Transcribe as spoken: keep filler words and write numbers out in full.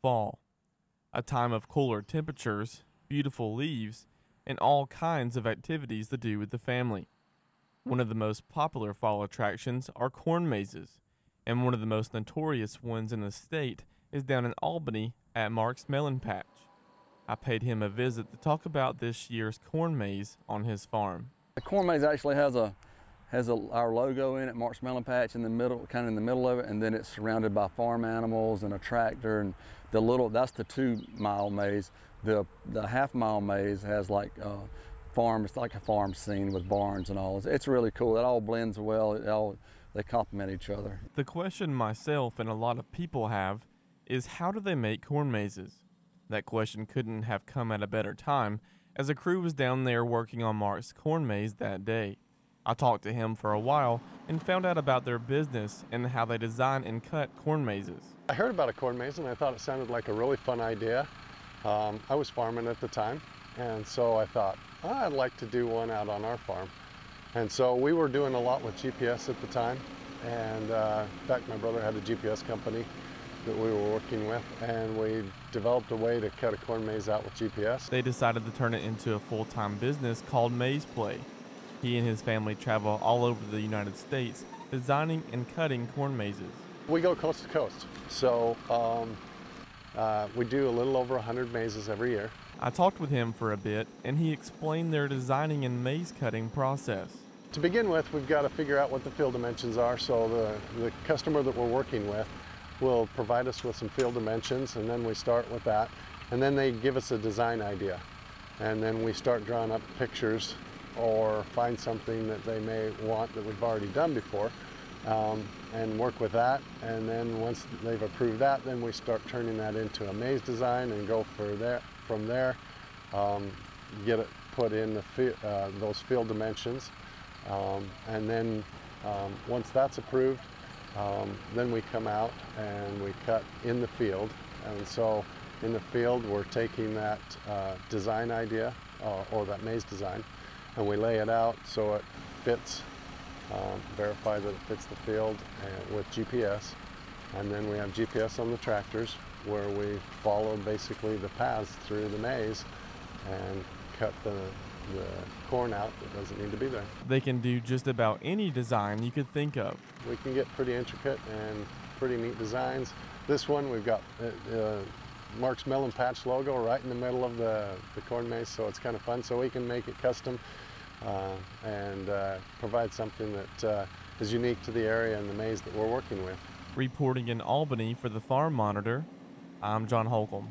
fall, a time of cooler temperatures, beautiful leaves, and all kinds of activities to do with the family. One of the most popular fall attractions are corn mazes, and one of the most notorious ones in the state is down in Albany at Mark's Melon Patch. I paid him a visit to talk about this year's corn maze on his farm. The corn maze actually has a has a, our logo in it, Mark's Melon Patch, in the middle, kind of in the middle of it, and then it's surrounded by farm animals and a tractor and the little, that's the two mile maze. The, the half mile maze has like uh, farm, it's like a farm scene with barns and all. It's, it's really cool. It all blends well, it all, they complement each other. The question myself and a lot of people have is, how do they make corn mazes? That question couldn't have come at a better time, as a crew was down there working on Mark's corn maze that day. I talked to him for a while and found out about their business and how they design and cut corn mazes. I heard about a corn maze and I thought it sounded like a really fun idea. Um, I was farming at the time, and so I thought, oh, I'd like to do one out on our farm. And so we were doing a lot with G P S at the time, and uh, in fact my brother had a G P S company that we were working with, and we developed a way to cut a corn maze out with G P S. They decided to turn it into a full-time business called Maze Play. He and his family travel all over the United States designing and cutting corn mazes. We go coast to coast, so um, uh, we do a little over one hundred mazes every year. I talked with him for a bit, and he explained their designing and maze cutting process. To begin with, we've got to figure out what the field dimensions are, so the, the customer that we're working with will provide us with some field dimensions, and then we start with that, and then they give us a design idea, and then we start drawing up pictures or find something that they may want that we've already done before, um, and work with that, and then once they've approved that, then we start turning that into a maze design and go for there, from there, um, get it put in the uh, those field dimensions, um, and then um, once that's approved, um, then we come out and we cut in the field. And so in the field we're taking that uh, design idea uh, or that maze design, and we lay it out so it fits, um, verify that it fits the field and with G P S. And then we have G P S on the tractors, where we follow basically the paths through the maze and cut the, the corn out that doesn't need to be there. They can do just about any design you could think of. We can get pretty intricate and pretty neat designs. This one, we've got uh, Mark's Melon Patch logo right in the middle of the, the corn maze, so it's kind of fun. So we can make it custom uh, and uh, provide something that uh, is unique to the area and the maze that we're working with. Reporting in Albany for the Farm Monitor, I'm John Holcomb.